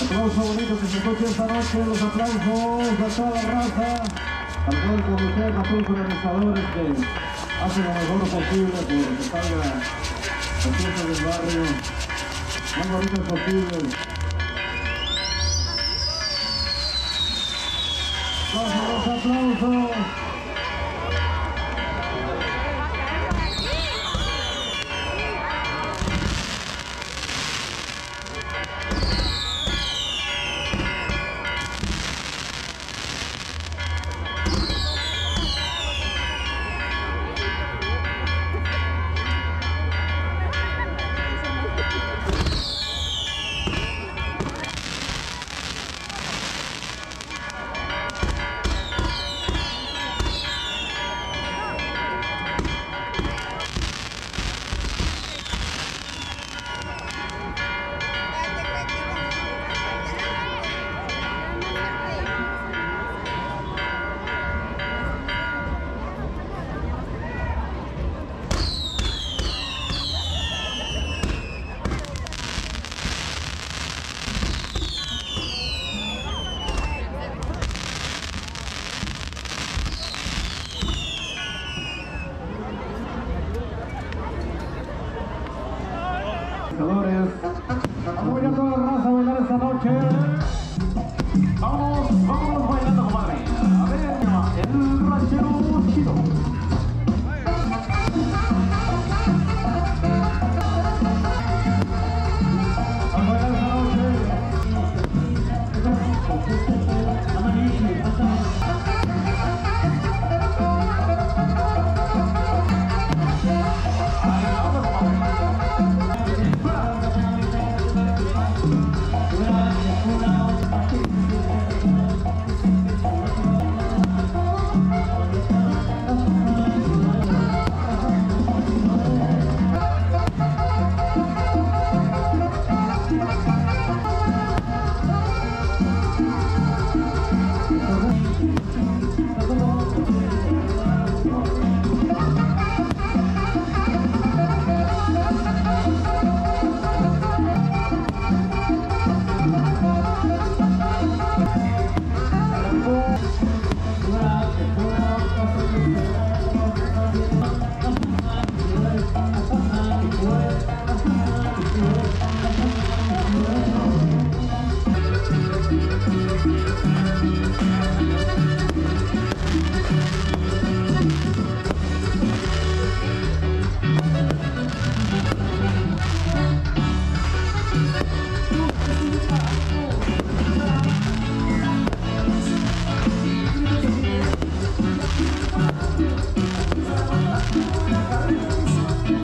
Aplauso bonito que se toque esta noche, los aplausos a toda la raza, al cuerpo de ustedes, a todos los organizadores que hacen lo mejor posible por que salga la fiesta del barrio más bonita posible. Vamos a los aplausos.